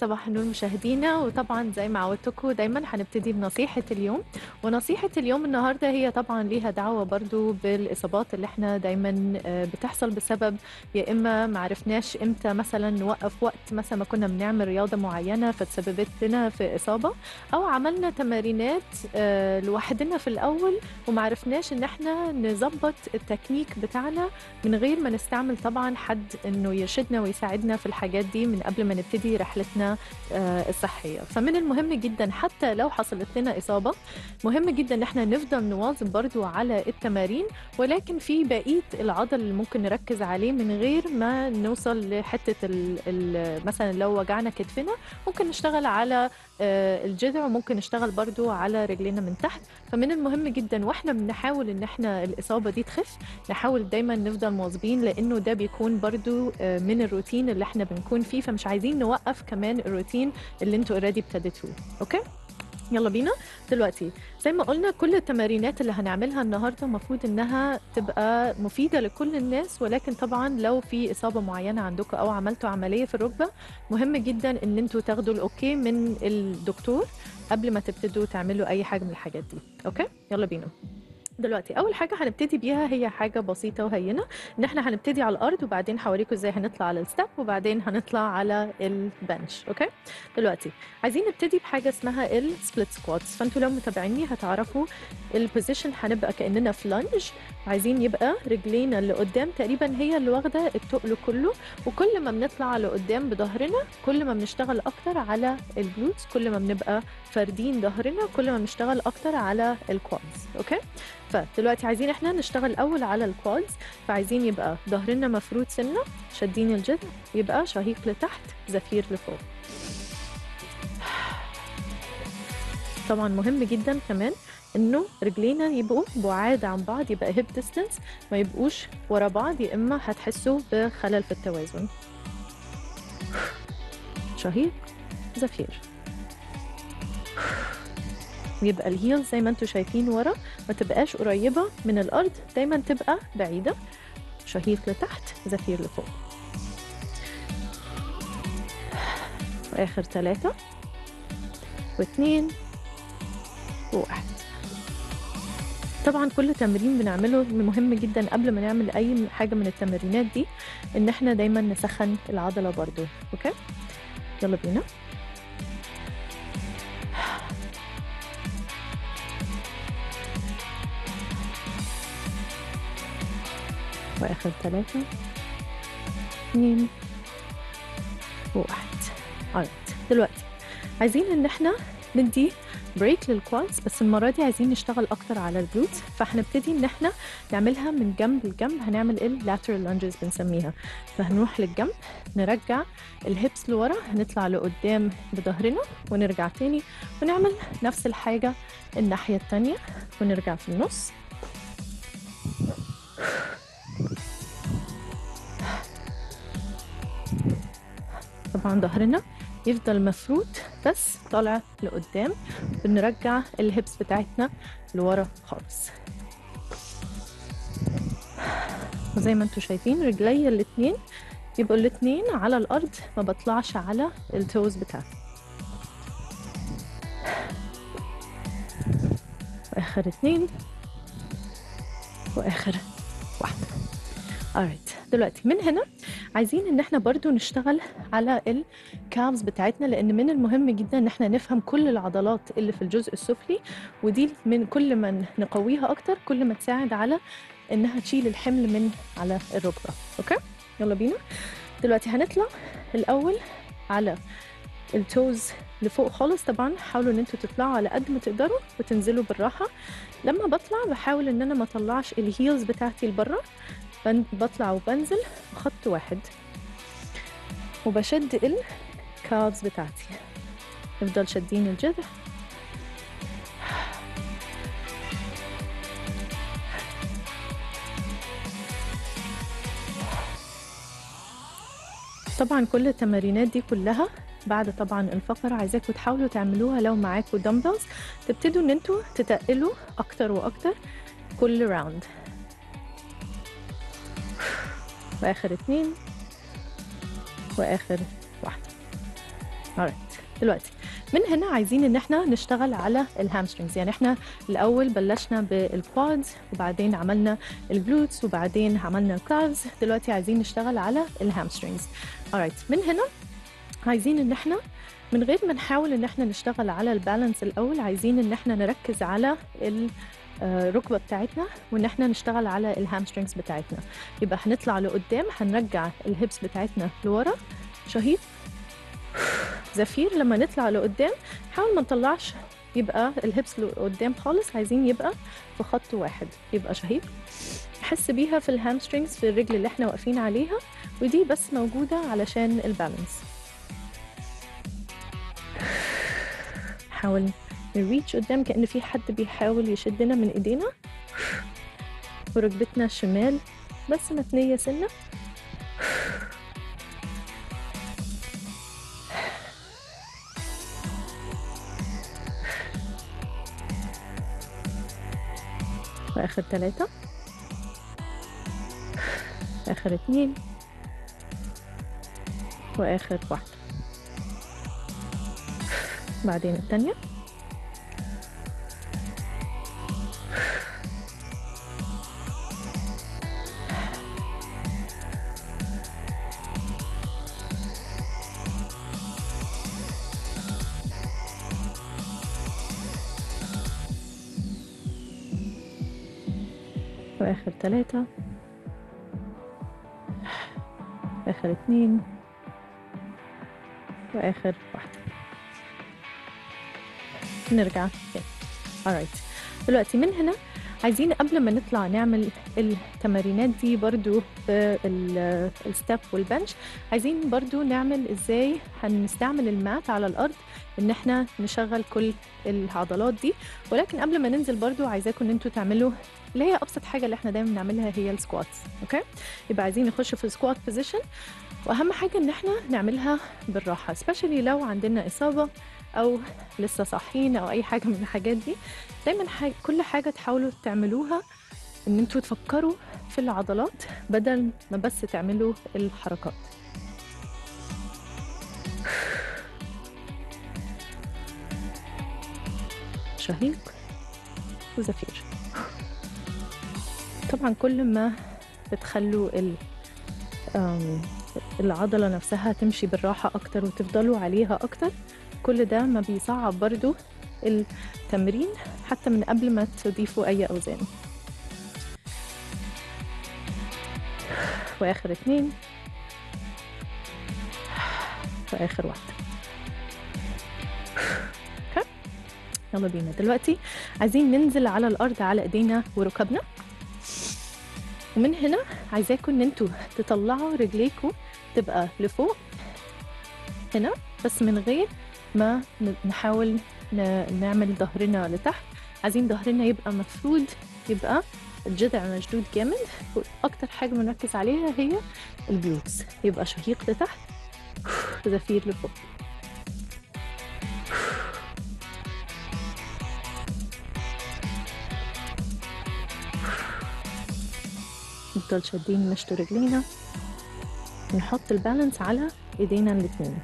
صباح النور مشاهدينا، وطبعا زي ما عودتكم دايما هنبتدي بنصيحه اليوم. ونصيحه اليوم النهارده هي طبعا ليها دعوه برضو بالاصابات اللي احنا دايما بتحصل بسبب يا اما ما عرفناش امتى مثلا نوقف وقت، مثلا ما كنا بنعمل رياضه معينه فتسببت لنا في اصابه، او عملنا تمارينات لوحدنا في الاول وما عرفناش ان احنا نظبط التكنيك بتاعنا من غير ما نستعمل طبعا حد انه يرشدنا ويساعدنا في الحاجات دي من قبل ما نبتدي رحلتنا الصحيه. فمن المهم جدا حتى لو حصلت لنا اصابه مهم جدا ان احنا نفضل نواظب برضو على التمارين، ولكن في بقيه العضل اللي ممكن نركز عليه من غير ما نوصل لحته مثلا لو وجعنا كتفنا ممكن نشتغل على الجذع، وممكن نشتغل برضو على رجلنا من تحت. فمن المهم جدا واحنا بنحاول ان احنا الاصابه دي تخف نحاول دايما نفضل مواظبين، لانه ده بيكون برضو من الروتين اللي احنا بنكون فيه، فمش عايزين نوقف كمان الروتين اللي انتوا اوريدي ابتديتوه. اوكي، يلا بينا دلوقتي. زي ما قلنا كل التمارينات اللي هنعملها النهارده المفروض انها تبقى مفيده لكل الناس، ولكن طبعا لو في اصابه معينه عندكم او عملتوا عمليه في الركبه مهم جدا ان انتوا تاخدوا الاوكي من الدكتور قبل ما تبتدوا تعملوا اي حاجه من الحاجات دي. اوكي، يلا بينا دلوقتي. اول حاجه هنبتدي بيها هي حاجه بسيطه وهينه، ان احنا هنبتدي على الارض وبعدين هوريكم ازاي هنطلع على الستيب وبعدين هنطلع على البنش. اوكي، دلوقتي عايزين نبتدي بحاجه اسمها السبليت سكواتس. فانتوا لو متابعيني هتعرفوا البوزيشن هنبقى كاننا في لانج، عايزين يبقى رجلينا اللي قدام تقريبا هي اللي واخده التقل كله، وكل ما بنطلع لقدام بظهرنا كل ما بنشتغل اكتر على الجلوتس، كل ما بنبقى فاردين ظهرنا كل ما بنشتغل اكتر على الكوادز. اوكي، فدلوقتي عايزين احنا نشتغل اول على الكوادز، فعايزين يبقى ظهرنا مفرود سنه، شادين الجذع، يبقى شهيق لتحت زفير لفوق. طبعا مهم جدا كمان انه رجلينا يبقوا بعاد عن بعض، يبقى هيب ديستنس، ما يبقوش ورا بعض يا اما هتحسوا بخلل في التوازن. شهيق زفير، يبقى الهيل زي ما انتم شايفين ورا، ما تبقاش قريبه من الارض، دايما تبقى بعيده. شهيق لتحت زفير لفوق، واخر 3 و2 و1. طبعا كل تمرين بنعمله مهم جدا قبل ما نعمل اي حاجه من التمرينات دي ان احنا دايما نسخن العضله برضو. اوكي، يلا بينا. واخر 3 2 و1. دلوقتي عايزين ان احنا ندي بريك للكوادز، بس المره دي عايزين نشتغل اكتر على الجلوتس، فهنبتدي ان احنا نعملها من جنب لجنب. هنعمل اللاترال لانجز بنسميها، فهنروح للجنب نرجع الهيبس لورا، هنطلع لقدام بظهرنا ونرجع تاني، ونعمل نفس الحاجه الناحيه التانيه ونرجع في النص. طبعا ظهرنا يفضل مفروض بس طالع لقدام، بنرجع الهبس بتاعتنا لورا خالص. وزي ما انتم شايفين رجلي الاتنين يبقوا الاتنين على الارض، ما بطلعش على التوز بتاعتي. واخر 2 واخر 1. دلوقتي من هنا عايزين ان احنا برضو نشتغل على الكابز بتاعتنا، لان من المهم جدا ان احنا نفهم كل العضلات اللي في الجزء السفلي، ودي من كل ما نقويها اكتر كل ما تساعد على انها تشيل الحمل من على الركبه. اوكي، يلا بينا دلوقتي. هنطلع الاول على التوز لفوق خالص، طبعا حاولوا ان انتوا تطلعوا على قد ما تقدروا وتنزلوا بالراحه. لما بطلع بحاول ان انا ما اطلعش الهيلز بتاعتي لبره، بطلع وبنزل خط واحد وبشد الكابز بتاعتي، نفضل شادين الجذع. طبعا كل التمارينات دي كلها بعد طبعا الفقره عايزاكم تحاولوا تعملوها لو معاكم دمبلز، تبتدوا ان انتوا تتقلوا اكتر واكتر كل راوند. واخر 2 واخر 1. دلوقتي من هنا عايزين ان احنا نشتغل على الهامسترينجز، يعني احنا الاول بلشنا بالكوادز وبعدين عملنا الجلوتس وبعدين عملنا الكالفز، دلوقتي عايزين نشتغل على الهامسترينجز. alright، من هنا عايزين ان احنا من غير ما نحاول ان احنا نشتغل على البالانس الاول، عايزين ان احنا نركز على الركبه بتاعتنا وان احنا نشتغل على الهامسترينجز بتاعتنا. يبقى هنطلع لقدام، هنرجع الهيبس بتاعتنا لورا، شهيق زفير. لما نطلع لقدام حاول ما نطلعش يبقى الهيبس لقدام خالص، عايزين يبقى في خط واحد. يبقى شهيق نحس بيها في الهامسترينجز في الرجل اللي احنا واقفين عليها، ودي بس موجوده علشان البالانس. حاول نريتش قدام كأن في حد بيحاول يشدنا من ايدينا، وركبتنا الشمال بس متنيه سنه. واخر 3، اخر 2، واخر 1، بعدين الثانيه. آخر 3، آخر 2، وآخر 1. نرجع تاني. alright، دلوقتي من هنا عايزين قبل ما نطلع نعمل التمارينات دي برضو في الستاب والبنش، عايزين برضو نعمل ازاي هنستعمل المات على الارض ان احنا نشغل كل العضلات دي. ولكن قبل ما ننزل برضو عايزاكم ان انتوا تعملوا اللي هي ابسط حاجه اللي احنا دايما بنعملها، هي السكواتس. اوكي، يبقى عايزين نخش في السكوات بوزيشن، واهم حاجه ان احنا نعملها بالراحه، سبيشالي لو عندنا اصابه او لسه صاحيين او اي حاجه من الحاجات دي. دايما كل حاجه تحاولوا تعملوها ان انتوا تفكروا في العضلات بدل ما بس تعملوا الحركات. شهيق وزفير. طبعا كل ما بتخلوا العضله نفسها تمشي بالراحه اكتر وتفضلوا عليها اكتر، كل ده ما بيصعب برضو التمرين حتى من قبل ما تضيفوا اي اوزان. واخر 2، واخر 1. يلا بينا دلوقتي عايزين ننزل على الارض على ايدينا وركبنا، ومن هنا عايزاكم ان انتوا تطلعوا رجليكم تبقى لفوق هنا، بس من غير ما نحاول نعمل ظهرنا لتحت. عايزين ظهرنا يبقى مفرود، يبقى الجذع مشدود جامد، واكتر حاجه بنركز عليها هي الجلوتس. يبقى شهيق لتحت، زفير لفوق. نفضل شادين مشط رجلينا، نحط البالانس على ايدينا الاتنين.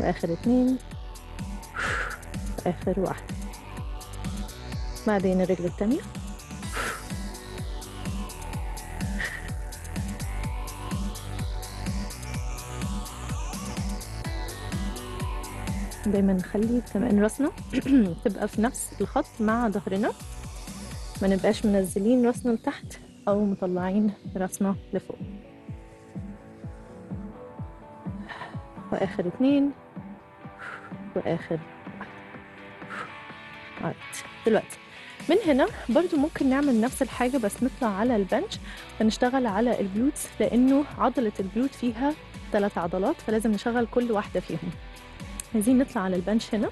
واخر 2، واخر 1، بعدين الرجل التانية. دايما نخلي كمان راسنا تبقى في نفس الخط مع ظهرنا، ما نبقاش منزلين راسنا لتحت او مطلعين راسنا لفوق. واخر 2، واخر 1. دلوقتي من هنا برضو ممكن نعمل نفس الحاجه بس نطلع على البنش ونشتغل على الجلوتس، لانه عضله الجلوت فيها 3 عضلات فلازم نشغل كل واحده فيهم. عايزين نطلع على البنش هنا،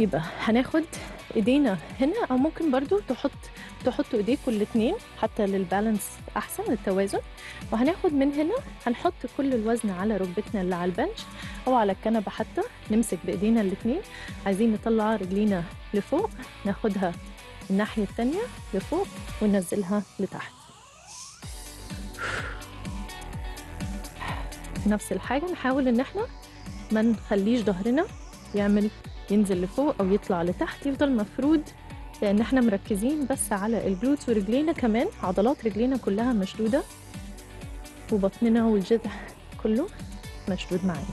يبقى هناخد ايدينا هنا، او ممكن برضو تحطوا ايديكم الاتنين حتى للبالانس احسن للتوازن. وهناخد من هنا هنحط كل الوزن على ركبتنا اللي على البنش او على الكنبه، حتى نمسك بايدينا الاتنين. عايزين نطلع رجلينا لفوق، ناخدها الناحيه التانيه لفوق وننزلها لتحت. نفس الحاجة نحاول ان احنا ما نخليش ظهرنا ينزل لفوق او يطلع لتحت، يفضل مفرود، لان احنا مركزين بس على الجلوتس ورجلينا، كمان عضلات رجلينا كلها مشدودة وبطننا والجذع كله مشدود معانا.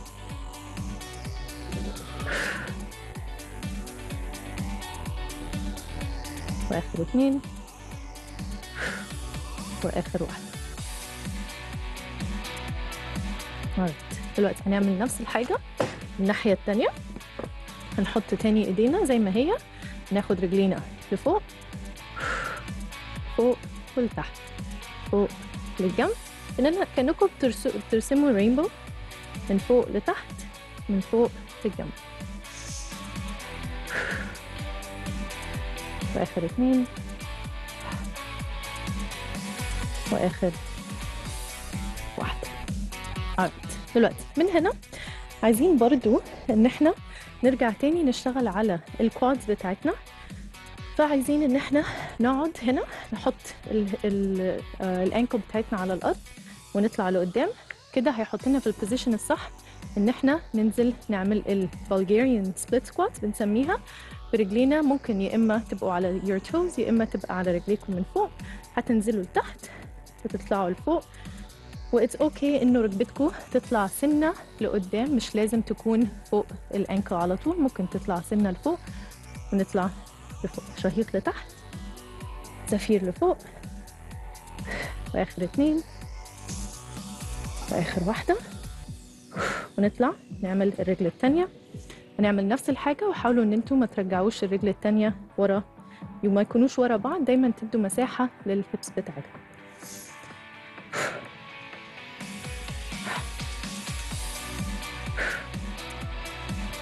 واخر 2 واخر 1. دلوقتي هنعمل نفس الحاجة الناحية التانية، هنحط تاني ايدينا زي ما هي، ناخد رجلينا لفوق فوق ولتحت فوق للجنب، كأنكم بترسموا رينبو من فوق لتحت من فوق للجنب. واخر 2 واخر 1. دلوقتي من هنا عايزين برضو ان احنا نرجع تاني نشتغل على الكوادز بتاعتنا، فعايزين ان احنا نقعد هنا نحط الانكل بتاعتنا على الارض ونطلع لقدام، كده هيحطنا في البوزيشن الصح ان احنا ننزل نعمل البلغاريان سبليت سكوات بنسميها. برجلينا ممكن يا اما تبقوا على يور توز يا اما تبقى على رجليكم من فوق، هتنزلوا لتحت وتطلعوا لفوق، واتس اوكي انه ركبتكم تطلع سنه لقدام، مش لازم تكون فوق الانكل على طول، ممكن تطلع سنه لفوق ونطلع لفوق. شهيق لتحت، زفير لفوق، واخر 2 واخر 1، ونطلع نعمل الرجل الثانيه. هنعمل نفس الحاجه، وحاولوا ان انتم ما ترجعوش الرجل الثانيه ورا، وما يكونوش ورا بعض، دايما تدوا مساحه للهيبس بتاعتكم.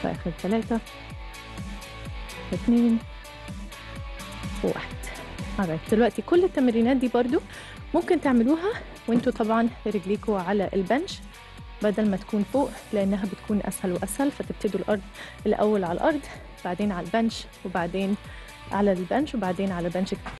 واخر 3 2 1. دلوقتي كل التمرينات دي برضو ممكن تعملوها وانتوا طبعا رجليكوا على البنش بدل ما تكون فوق، لانها بتكون اسهل واسهل، فتبتدوا الارض الاول على الارض بعدين على البنش وبعدين على البنش وبعدين على بنش.